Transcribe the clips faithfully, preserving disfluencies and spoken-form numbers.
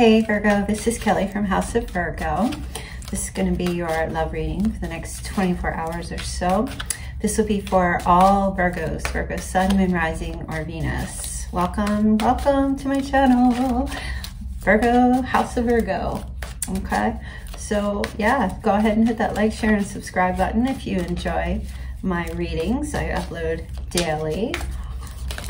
Hey Virgo, this is Kelly from House of Virgo. This is going to be your love reading for the next twenty-four hours or so. This will be for all Virgos, Virgo Sun, Moon, Rising, or Venus. Welcome, welcome to my channel, Virgo, House of Virgo. Okay, so yeah, go ahead and hit that like, share, and subscribe button if you enjoy my readings. I upload daily.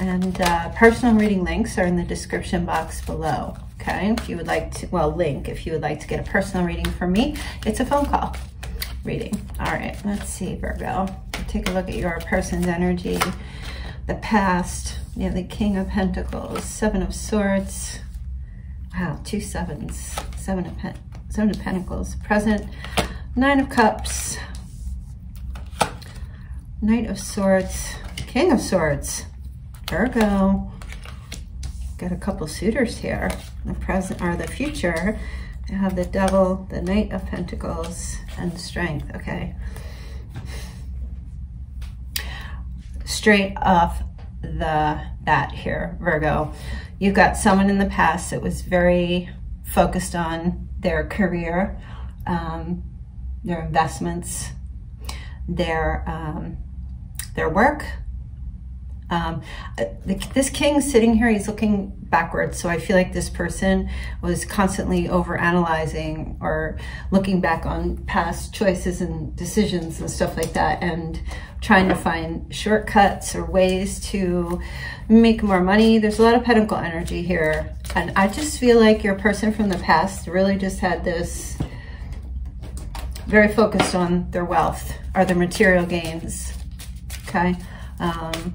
And uh, personal reading links are in the description box below. Okay, if you would like to, well, link, if you would like to get a personal reading from me, it's a phone call reading. All right, let's see, Virgo. Take a look at your person's energy, the past, you have the King of Pentacles, Seven of Swords. Wow, two sevens, seven of, pen, seven of Pentacles, present, Nine of Cups, Knight of Swords, King of Swords, Virgo. Got a couple suitors here, the present or the future. I have the Devil, the Knight of Pentacles, and Strength. Okay, straight off the bat here, Virgo, you've got someone in the past that was very focused on their career, um, their investments, their um, their work. Um, this king sitting here, he's looking backwards. So I feel like this person was constantly overanalyzing or looking back on past choices and decisions and stuff like that, and trying to find shortcuts or ways to make more money. There's a lot of pentacle energy here. And I just feel like your person from the past really just had this very focused on their wealth or their material gains. Okay. Um,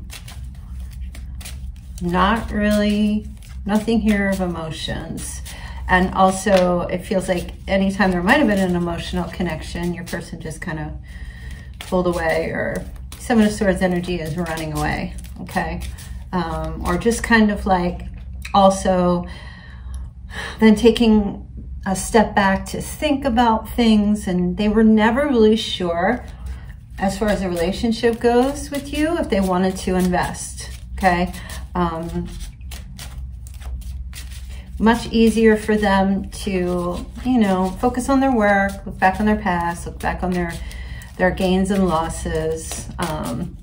Not really, nothing here of emotions. And also it feels like anytime there might have been an emotional connection, your person just kind of pulled away, or Seven of Swords energy is running away, okay? Um, or just kind of like also then taking a step back to think about things, and they were never really sure as far as the relationship goes with you if they wanted to invest, okay? Um, much easier for them to, you know, focus on their work, look back on their past, look back on their, their gains and losses, um,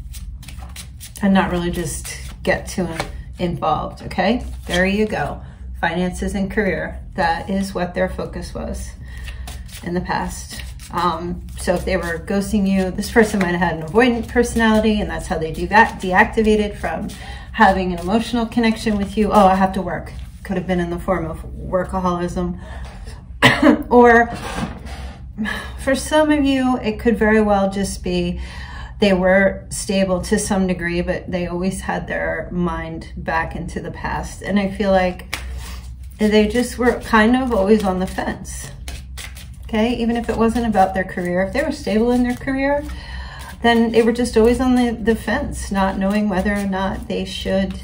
and not really just get too involved, okay? There you go. Finances and career. That is what their focus was in the past. Um, so if they were ghosting you, this person might have had an avoidant personality, and that's how they de deactivated from having an emotional connection with you. Oh, I have to work. Could have been in the form of workaholism. Or for some of you, it could very well just be they were stable to some degree, but they always had their mind back into the past. And I feel like they just were kind of always on the fence. Okay, even if it wasn't about their career, if they were stable in their career, then they were just always on the, the fence, not knowing whether or not they should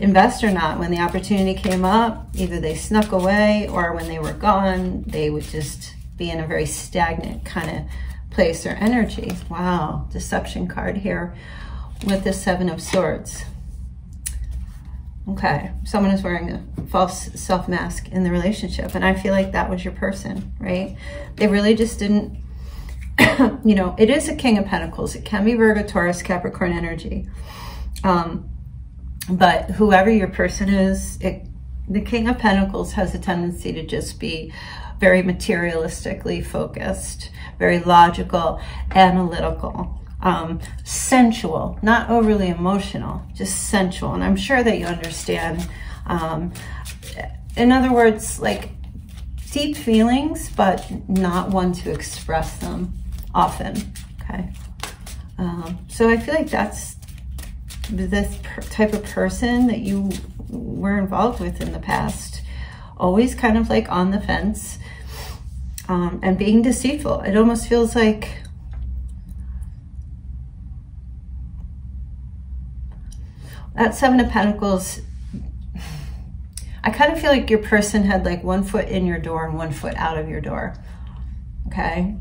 invest or not. When the opportunity came up, either they snuck away, or when they were gone, they would just be in a very stagnant kind of place or energy. Wow, deception card here with the Seven of Swords. Okay, someone is wearing a false self-mask in the relationship, and I feel like that was your person, right? They really just didn't, you know, it is a King of Pentacles. It can be Virgo, Taurus, Capricorn energy. Um, but whoever your person is, it, the King of Pentacles has a tendency to just be very materialistically focused, very logical, analytical. Um, sensual, not overly emotional, just sensual. And I'm sure that you understand. Um, in other words, like deep feelings, but not one to express them often. Okay. Um, so I feel like that's this type of person that you were involved with in the past, always kind of like on the fence, um, and being deceitful. It almost feels like that Seven of Pentacles, I kind of feel like your person had like one foot in your door and one foot out of your door. Okay.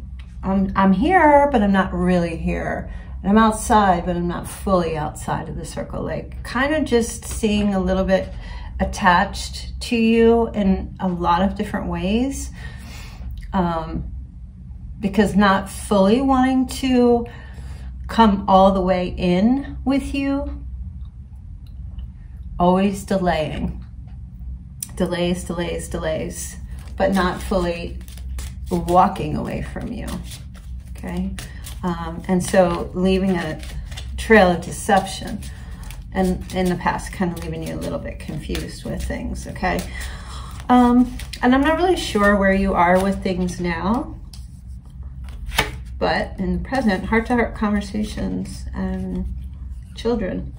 I'm, I'm here, but I'm not really here. And I'm outside, but I'm not fully outside of the circle. Like kind of just seeing a little bit attached to you in a lot of different ways, um, because not fully wanting to come all the way in with you, always delaying, delays, delays, delays, but not fully walking away from you, okay? Um, and so leaving a trail of deception, and in the past kind of leaving you a little bit confused with things, okay? Um, and I'm not really sure where you are with things now, but in the present, heart-to-heart conversations and children.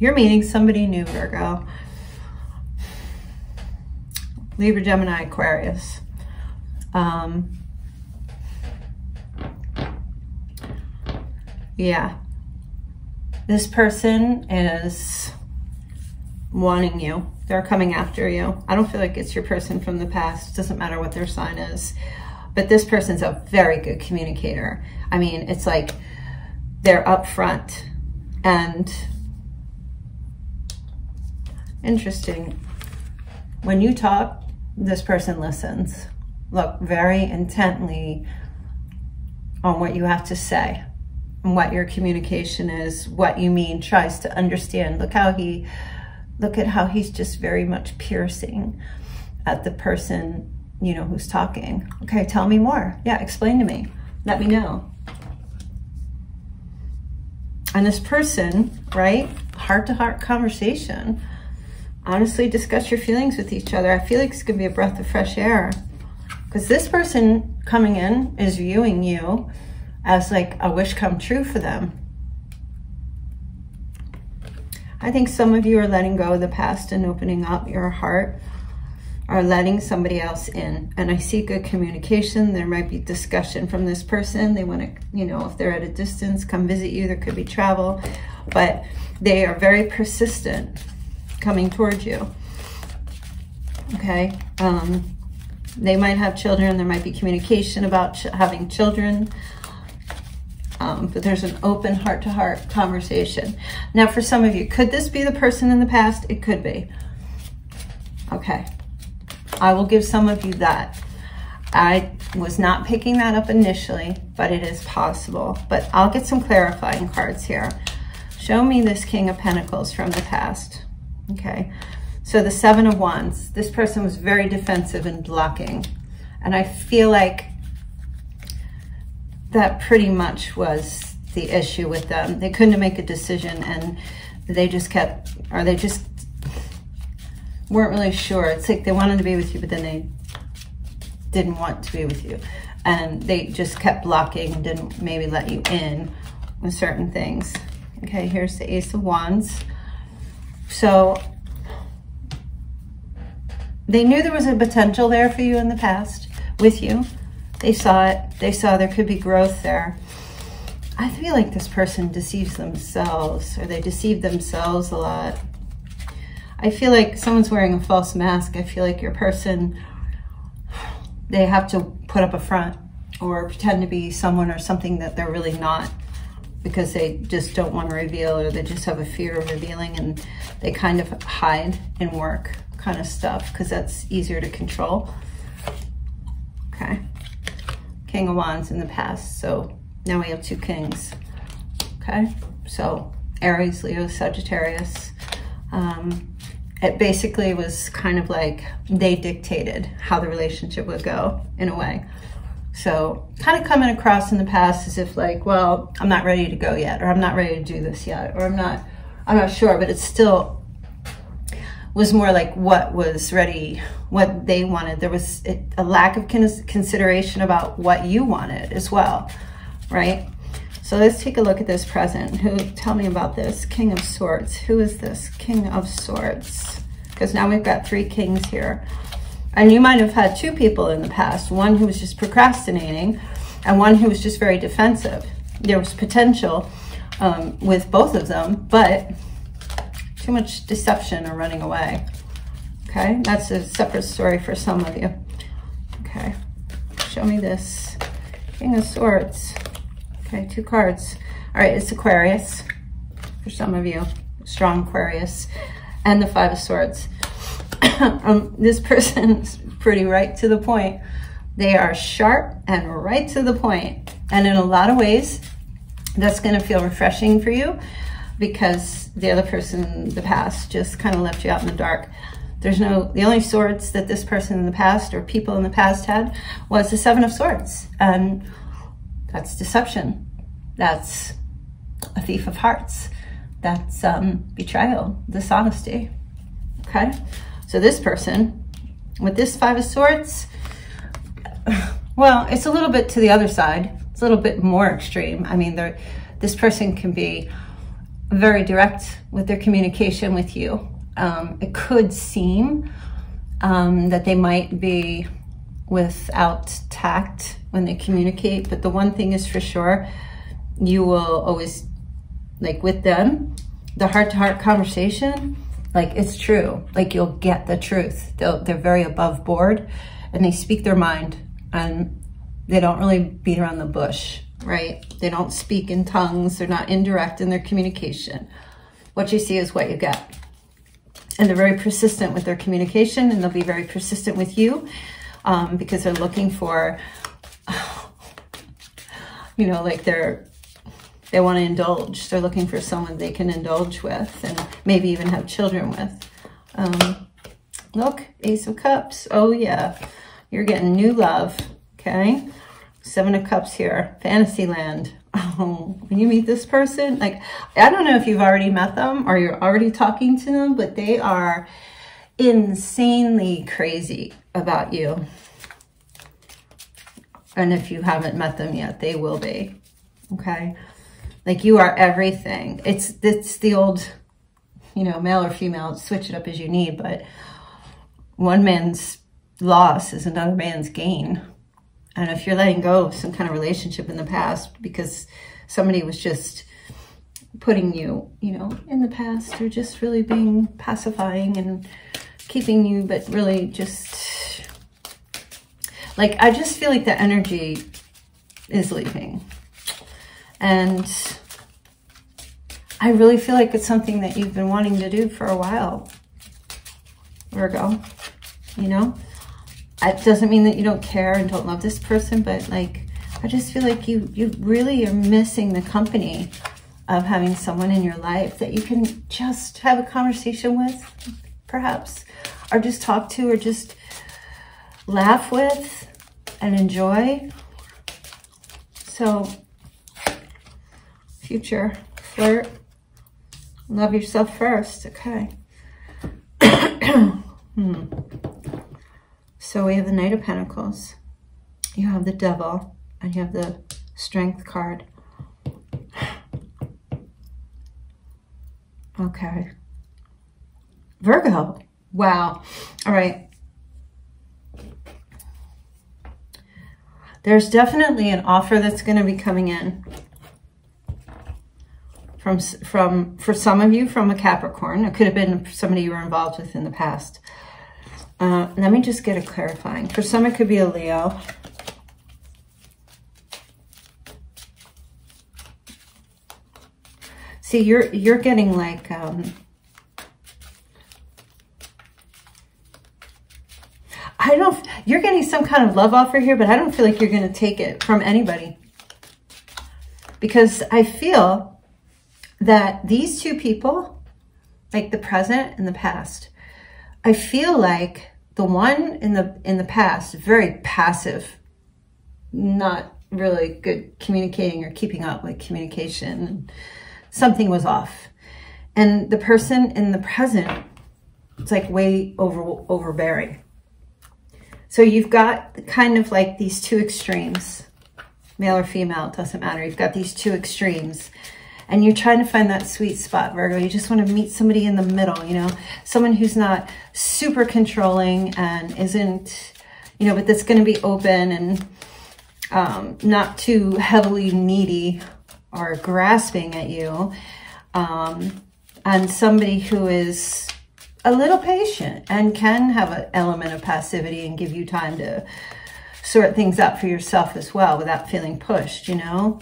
You're meeting somebody new, Virgo. Libra, Gemini, Aquarius. Um, yeah. This person is wanting you. They're coming after you. I don't feel like it's your person from the past. It doesn't matter what their sign is. But this person's a very good communicator. I mean, it's like they're upfront and interesting. When you talk, this person listens. Look very intently on what you have to say and what your communication is, what you mean, tries to understand. Look how he, look at how he's just very much piercing at the person, you know, who's talking. Okay, tell me more. Yeah, explain to me. Let me know. And this person, right, heart-to-heart conversation, honestly discuss your feelings with each other. I feel like it's going to be a breath of fresh air, because this person coming in is viewing you as like a wish come true for them. I think some of you are letting go of the past and opening up your heart, are letting somebody else in. And I see good communication. There might be discussion from this person. They want to, you know, if they're at a distance, come visit you. There could be travel, but they are very persistent coming towards you, okay? Um, they might have children. There might be communication about ch having children, um, but there's an open heart-to-heart conversation. Now, for some of you, could this be the person in the past? It could be. Okay. I will give some of you that. I was not picking that up initially, but it is possible. But I'll get some clarifying cards here. Show me this King of Pentacles from the past. Okay, so the Seven of Wands. This person was very defensive and blocking. And I feel like that pretty much was the issue with them. They couldn't make a decision, and they just kept, or they just weren't really sure. It's like they wanted to be with you, but then they didn't want to be with you. And they just kept blocking and didn't maybe let you in with certain things. Okay, here's the Ace of Wands. So they knew there was a potential there for you in the past with you. They saw it. They saw there could be growth there. I feel like this person deceives themselves, or they deceive themselves a lot. I feel like someone's wearing a false mask. I feel like your person, they have to put up a front or pretend to be someone or something that they're really not, because they just don't want to reveal, or they just have a fear of revealing, and they kind of hide and work kind of stuff because that's easier to control. Okay, King of Wands in the past. So now we have two kings. Okay, so Aries, Leo, Sagittarius. Um, it basically was kind of like they dictated how the relationship would go in a way. So kind of coming across in the past as if like, well, I'm not ready to go yet, or I'm not ready to do this yet, or I'm not, I'm not sure, but it still was more like what was ready, what they wanted. There was a lack of consideration about what you wanted as well, right? So let's take a look at this present. Who, tell me about this King of Swords. Who is this King of Swords? Because now we've got three kings here. And you might have had two people in the past, one who was just procrastinating and one who was just very defensive. There was potential um, with both of them, but too much deception or running away. Okay, that's a separate story for some of you. Okay, show me this King of Swords. Okay, two cards. All right, it's Aquarius for some of you, strong Aquarius, and the Five of Swords. um, this person's pretty right to the point. They are sharp and right to the point. And in a lot of ways, that's going to feel refreshing for you because the other person in the past just kind of left you out in the dark. There's no, the only swords that this person in the past or people in the past had was the Seven of Swords. And that's deception. That's a thief of hearts. That's um, betrayal, dishonesty, okay? So this person, with this Five of Swords, well, it's a little bit to the other side. It's a little bit more extreme. I mean, this person can be very direct with their communication with you. Um, it could seem um, that they might be without tact when they communicate, but the one thing is for sure, you will always, like with them, the heart-to-heart conversation, like it's true. Like you'll get the truth. They'll, they're very above board and they speak their mind and they don't really beat around the bush, right? They don't speak in tongues. They're not indirect in their communication. What you see is what you get. And they're very persistent with their communication and they'll be very persistent with you um, because they're looking for, you know, like they're, they want to indulge. They're looking for someone they can indulge with and maybe even have children with. Um, look, Ace of Cups. Oh yeah, you're getting new love, okay? Seven of Cups here, Fantasyland. Oh, when you meet this person, like, I don't know if you've already met them or you're already talking to them, but they are insanely crazy about you. And if you haven't met them yet, they will be, okay? Like you are everything. It's, it's the old, you know, male or female, switch it up as you need, but one man's loss is another man's gain. And if you're letting go of some kind of relationship in the past because somebody was just putting you, you know, in the past or just really being pacifying and keeping you, but really just, like, I just feel like the energy is leaving. And I really feel like it's something that you've been wanting to do for a while, Virgo, you know? It doesn't mean that you don't care and don't love this person, but like, I just feel like you, you really are missing the company of having someone in your life that you can just have a conversation with, perhaps, or just talk to, or just laugh with and enjoy. So, future flirt, love yourself first. Okay. hmm. So we have the Knight of Pentacles, you have the Devil, and you have the Strength card. Okay, Virgo. Wow. All right, there's definitely an offer that's going to be coming in From, from, for some of you, from a Capricorn. It could have been somebody you were involved with in the past. Uh, let me just get a clarifying. For some, it could be a Leo. See, you're, you're getting like, um, I don't, you're getting some kind of love offer here, but I don't feel like you're going to take it from anybody. Because I feel that these two people, like the present and the past, I feel like the one in the in the past, very passive, not really good communicating or keeping up with communication. Something was off. And the person in the present, it's like way over overbearing. So you've got kind of like these two extremes, male or female, it doesn't matter. You've got these two extremes. And you're trying to find that sweet spot, Virgo. You just want to meet somebody in the middle, you know, someone who's not super controlling and isn't, you know, but that's going to be open and um, not too heavily needy or grasping at you. Um, and somebody who is a little patient and can have an element of passivity and give you time to sort things out for yourself as well without feeling pushed, you know.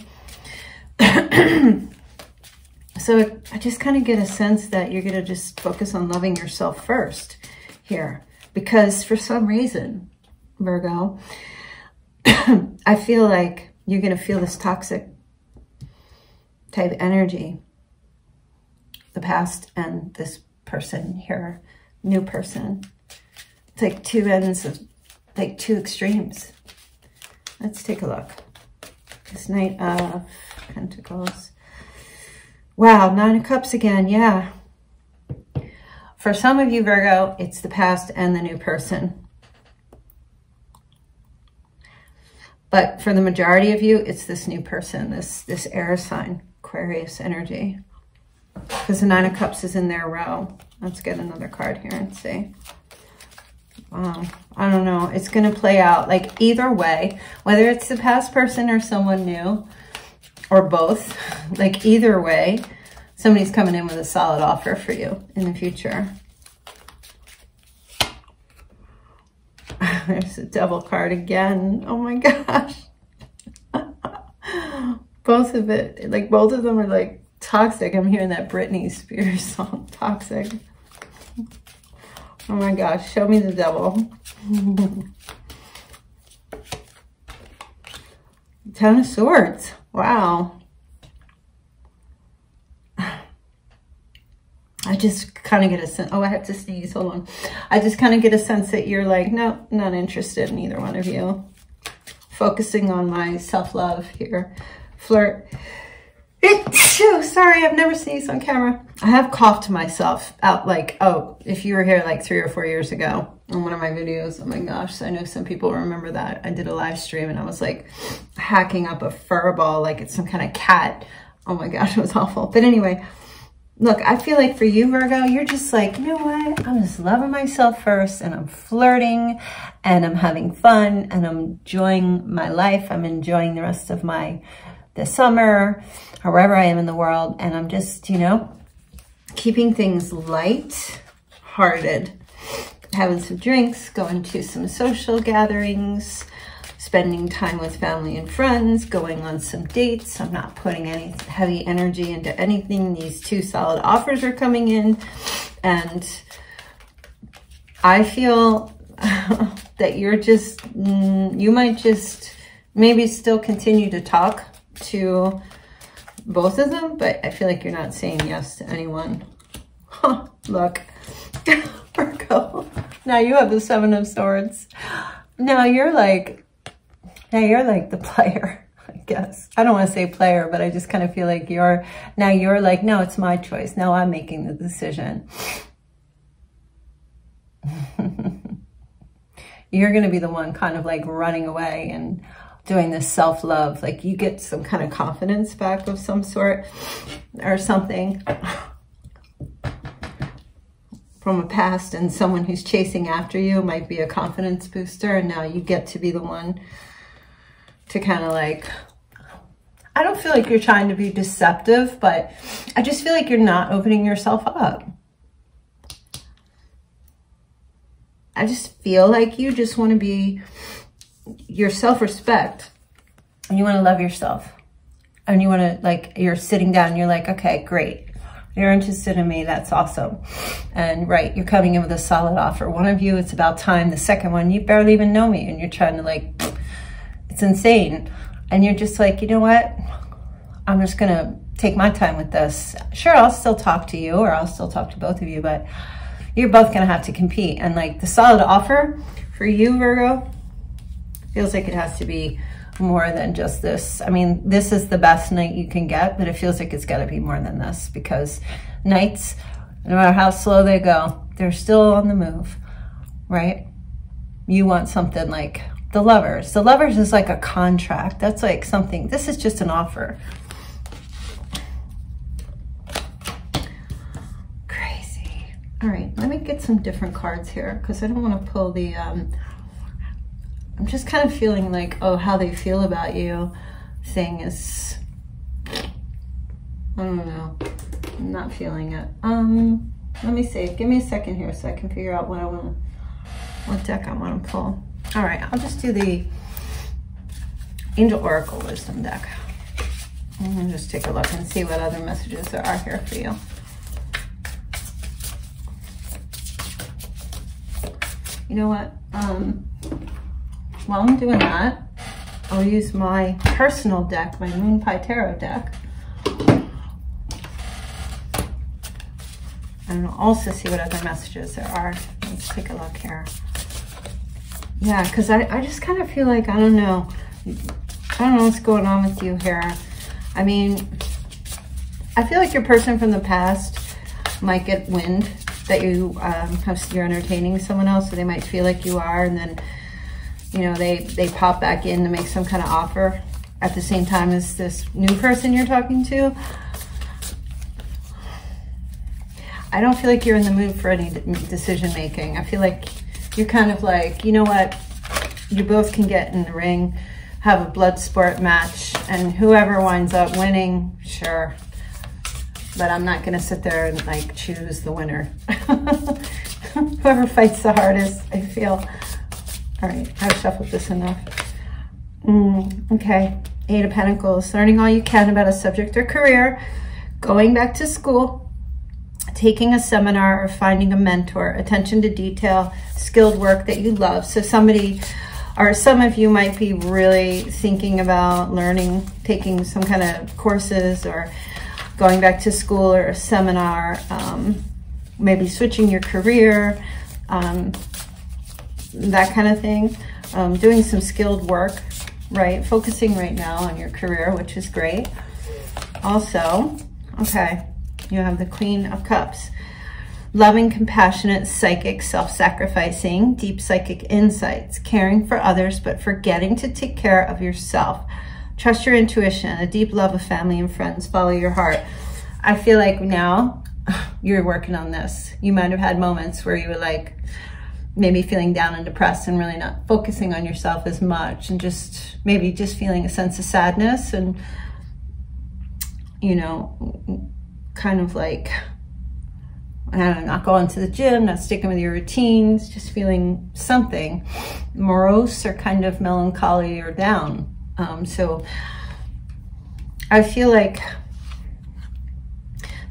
So I just kind of get a sense that you're going to just focus on loving yourself first here. because for some reason, Virgo, I feel like you're going to feel this toxic type energy, the past and this person here, new person. It's like two ends of, like two extremes. Let's take a look. This Knight of Pentacles. Wow, Nine of Cups again, yeah. For some of you, Virgo, it's the past and the new person. But for the majority of you, it's this new person, this, this air sign, Aquarius energy. Because the Nine of Cups is in their row. Let's get another card here and see. Wow, I don't know. It's going to play out like either way, whether it's the past person or someone new or both, like either way, somebody's coming in with a solid offer for you in the future. There's a Devil card again. Oh my gosh. Both of it, like both of them are like toxic. I'm hearing that Britney Spears song, Toxic. Oh my gosh, show me the Devil. Ten of Swords. Wow. I just kind of get a sense, oh, I have to sneeze, hold on. I just kind of get a sense that you're like, no, not interested in either one of you. Focusing on my self-love here. Flirt. Sorry, I've never sneezed on camera. I have coughed myself out like, oh, if you were here like three or four years ago on one of my videos, oh my gosh, I know some people remember that. I did a live stream and I was like hacking up a fur ball like it's some kind of cat. Oh my gosh, it was awful. But anyway, look, I feel like for you, Virgo, you're just like, you know what? I'm just loving myself first, and I'm flirting, and I'm having fun, and I'm enjoying my life. I'm enjoying the rest of my, the summer, or wherever I am in the world. And I'm just, you know, keeping things light-hearted, having some drinks, going to some social gatherings, spending time with family and friends, going on some dates. I'm not putting any heavy energy into anything. These two solid offers are coming in. And I feel that you're just, you might just maybe still continue to talk to both of them, but I feel like you're not saying yes to anyone. Huh, look, Virgo, now you have the Seven of Swords. Now you're like, Now you're like the player, I guess. I don't want to say player, but I just kind of feel like you're, now you're like, no, it's my choice. Now I'm making the decision. You're going to be the one kind of like running away and doing this self-love. Like you get some kind of confidence back of some sort or something from a past, and someone who's chasing after you might be a confidence booster. And now you get to be the one to kind of like, I don't feel like you're trying to be deceptive, but I just feel like you're not opening yourself up. I just feel like you just want to be your self-respect, and you want to love yourself, and you want to like, you're sitting down and you're like, okay, great. You're interested in me. That's awesome. And right, you're coming in with a solid offer. One of you, it's about time. The second one, you barely even know me, and you're trying to like, it's insane. And you're just like, you know what? I'm just going to take my time with this. Sure, I'll still talk to you, or I'll still talk to both of you, but you're both going to have to compete. And like the solid offer for you, Virgo, feels like it has to be more than just this. I mean, this is the best night you can get, but it feels like it's got to be more than this, because nights, no matter how slow they go, they're still on the move, right? You want something like The Lovers. The Lovers is like a contract. That's like something. This is just an offer. Crazy. All right, let me get some different cards here, because I don't want to pull the, um, I'm just kind of feeling like, oh, how they feel about you thing is, I don't know. I'm not feeling it. Um, let me see. Give me a second here so I can figure out what I want to, what deck I want to pull. All right, I'll just do the Angel Oracle Wisdom deck. I'm gonna just take a look and see what other messages there are here for you. You know what? Um, while I'm doing that, I'll use my personal deck, my Moon Pie Tarot deck. And I'll also see what other messages there are. Let's take a look here. Yeah, because I, I just kind of feel like, I don't know. I don't know what's going on with you here. I mean, I feel like your person from the past might get wind that you, um, you're entertaining someone else, so they might feel like you are, and then, you know, they, they pop back in to make some kind of offer at the same time as this new person you're talking to. I don't feel like you're in the mood for any decision making. I feel like you're kind of like, you know what, you both can get in the ring, have a blood sport match, and whoever winds up winning, sure. But I'm not going to sit there and like choose the winner. Whoever fights the hardest, I feel. All right, I've shuffled this enough. Mm, okay, Eight of Pentacles. Learning all you can about a subject or career, going back to school, taking a seminar or finding a mentor, attention to detail, skilled work that you love. So somebody, or some of you might be really thinking about learning, taking some kind of courses or going back to school or a seminar, um, maybe switching your career, um, that kind of thing, um, doing some skilled work, right? Focusing right now on your career, which is great. Also, okay, you have the Queen of Cups. Loving, compassionate, psychic, self-sacrificing, deep psychic insights, caring for others, but forgetting to take care of yourself. Trust your intuition, a deep love of family and friends, follow your heart. I feel like now you're working on this. You might have had moments where you were like maybe feeling down and depressed and really not focusing on yourself as much, and just maybe just feeling a sense of sadness and, you know, kind of like, I don't know, not going to the gym, not sticking with your routines, just feeling something morose or kind of melancholy or down. Um, so I feel like,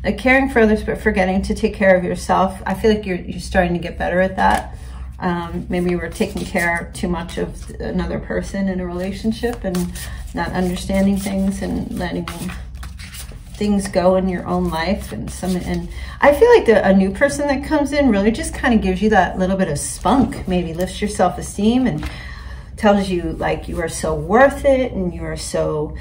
like caring for others, but forgetting to take care of yourself. I feel like you're, you're starting to get better at that. Um, maybe you were taking care too much of another person in a relationship and not understanding things and letting things go in your own life. And some, and I feel like the, a new person that comes in really just kind of gives you that little bit of spunk, maybe lifts your self-esteem and tells you like you are so worth it and you are so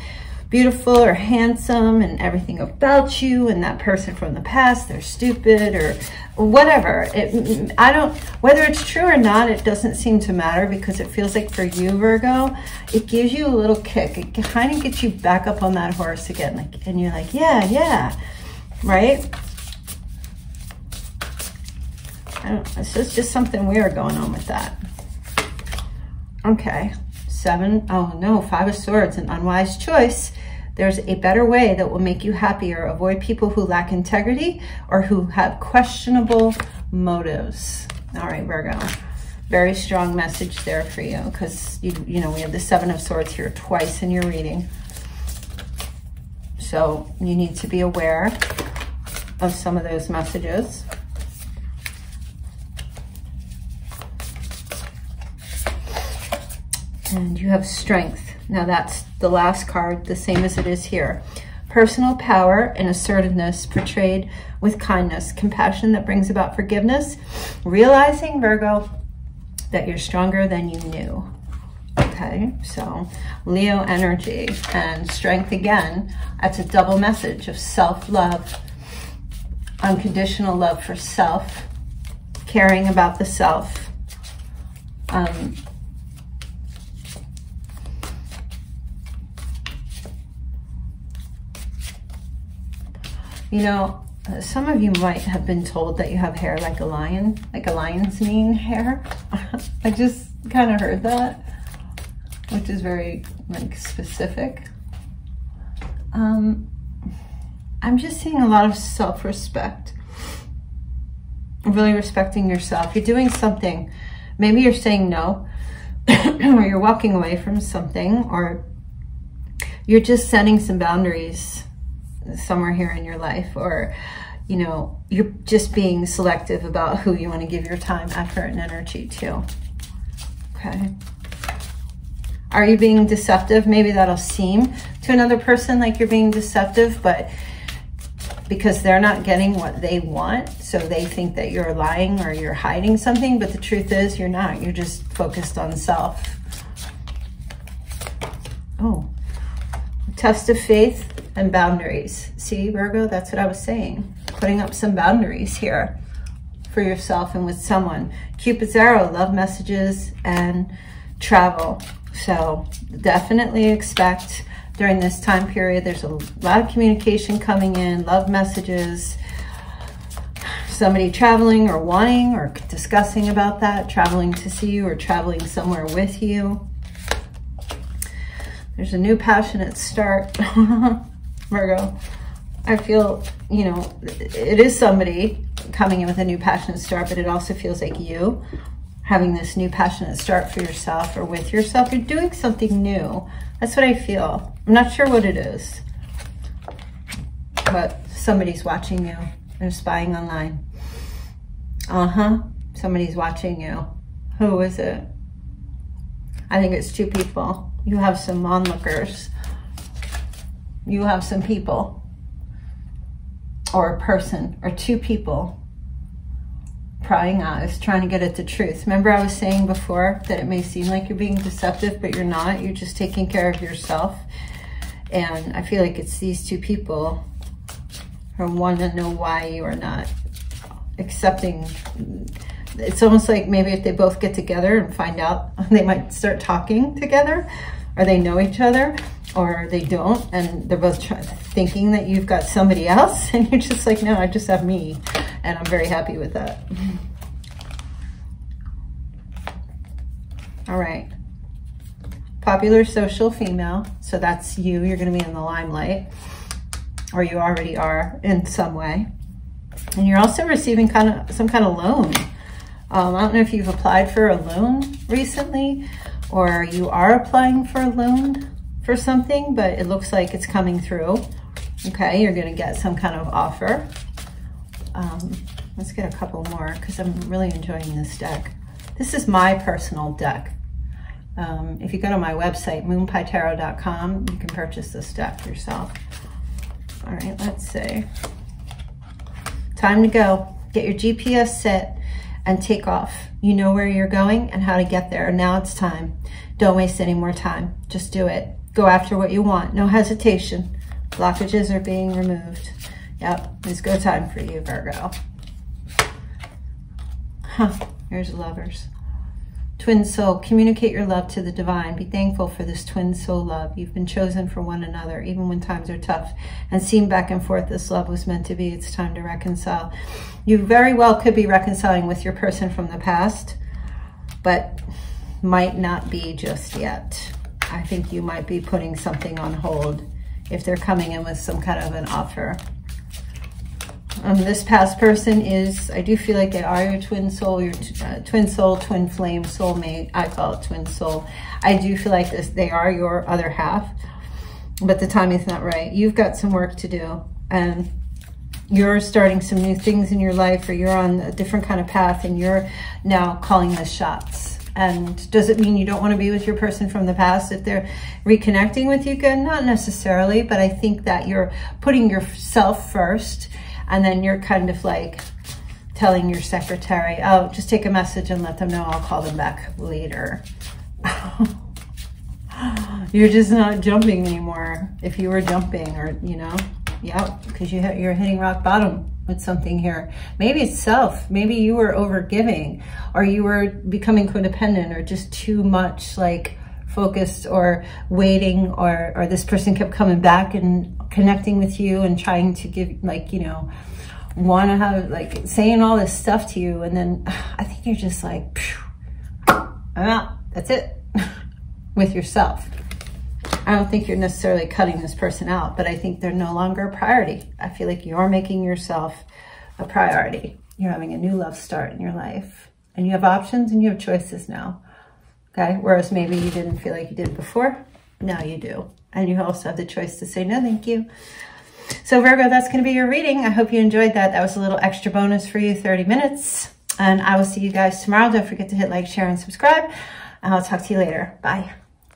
beautiful or handsome and everything about you, and that person from the past, they're stupid or whatever. It, I don't, whether it's true or not, it doesn't seem to matter, because it feels like for you, Virgo, it gives you a little kick. It kind of gets you back up on that horse again, like, and you're like, yeah, yeah, right? I don't, it's just, just something weird going on with that. Okay, seven, oh no, Five of Swords, an unwise choice. There's a better way that will make you happier. Avoid people who lack integrity or who have questionable motives. All right, Virgo, very strong message there for you, because, you, you know, we have the Seven of Swords here twice in your reading. So you need to be aware of some of those messages. And you have strength. Now that's the last card, the same as it is here. Personal power and assertiveness portrayed with kindness, compassion that brings about forgiveness, realizing, Virgo, that you're stronger than you knew. Okay, so Leo energy and strength again. That's a double message of self-love, unconditional love for self, caring about the self. Um, You know, some of you might have been told that you have hair like a lion, like a lion's mane hair. I just kind of heard that, which is very like specific. Um, I'm just seeing a lot of self-respect, really respecting yourself. You're doing something. Maybe you're saying no, or you're walking away from something, or you're just setting some boundaries somewhere here in your life, or you know, you're just being selective about who you want to give your time, effort, and energy to. Okay. Are you being deceptive? Maybe that'll seem to another person like you're being deceptive, but because they're not getting what they want, so they think that you're lying or you're hiding something, but the truth is you're not. You're just focused on self. Oh, test of faith and boundaries. See, Virgo, that's what I was saying. Putting up some boundaries here for yourself and with someone. Cupid's arrow, love messages and travel. So definitely expect during this time period, there's a lot of communication coming in, love messages, somebody traveling or wanting or discussing about that, traveling to see you or traveling somewhere with you. There's a new passionate start, Virgo. I feel, you know, it is somebody coming in with a new passionate start, but it also feels like you having this new passionate start for yourself or with yourself. You're doing something new. That's what I feel. I'm not sure what it is, but somebody's watching you. They're spying online. Uh-huh. Somebody's watching you. Who is it? I think it's two people. You have some onlookers. You have some people or a person or two people. Prying eyes, trying to get at the truth. Remember I was saying before that it may seem like you're being deceptive, but you're not. You're just taking care of yourself. And I feel like it's these two people who want to know why you are not accepting. It's almost like maybe if they both get together and find out, they might start talking together, or they know each other, or they don't, and they're both trying, thinking that you've got somebody else, and you're just like, no, I just have me. And I'm very happy with that. All right. Popular social female. So that's you. You're going to be in the limelight. Or you already are in some way. And you're also receiving kind of some kind of loan. Um, I don't know if you've applied for a loan recently. Or you are applying for a loan for something. But it looks like it's coming through. Okay. You're going to get some kind of offer. Um, let's get a couple more because I'm really enjoying this deck. This is my personal deck. Um, if you go to my website, moon pie tarot dot com, you can purchase this deck yourself. All right, let's see. Time to go. Get your G P S set and take off. You know where you're going and how to get there. Now it's time. Don't waste any more time. Just do it. Go after what you want. No hesitation. Blockages are being removed. Yep, it's go time for you, Virgo. Huh, here's lovers. Twin soul, communicate your love to the divine. Be thankful for this twin soul love. You've been chosen for one another, even when times are tough. And seem back and forth, this love was meant to be. It's time to reconcile. You very well could be reconciling with your person from the past, but might not be just yet. I think you might be putting something on hold if they're coming in with some kind of an offer. Um, this past person is, I do feel like they are your twin soul, your uh, twin soul, twin flame, soulmate. I call it twin soul. I do feel like this, they are your other half, but the timing's not right. You've got some work to do, and you're starting some new things in your life, or you're on a different kind of path, and you're now calling the shots. And does it mean you don't want to be with your person from the past if they're reconnecting with you again? Not necessarily, but I think that you're putting yourself first. And then you're kind of like telling your secretary, oh, just take a message and let them know I'll call them back later. You're just not jumping anymore. If you were jumping, or, you know, yeah, because you you're hitting rock bottom with something here. Maybe it's self. Maybe you were overgiving, or you were becoming codependent, or just too much like focused or waiting, or, or this person kept coming back and connecting with you and trying to give, like, you know, want to have, like, saying all this stuff to you. And then I think you're just like, phew, I'm out. That's it. With yourself. I don't think you're necessarily cutting this person out, but I think they're no longer a priority. I feel like you're making yourself a priority. You're having a new love start in your life, and you have options and you have choices now. Okay. Whereas maybe you didn't feel like you did before. Now you do. And you also have the choice to say, no, thank you. So Virgo, that's going to be your reading. I hope you enjoyed that. That was a little extra bonus for you, thirty minutes. And I will see you guys tomorrow. Don't forget to hit like, share, and subscribe. And I'll talk to you later. Bye.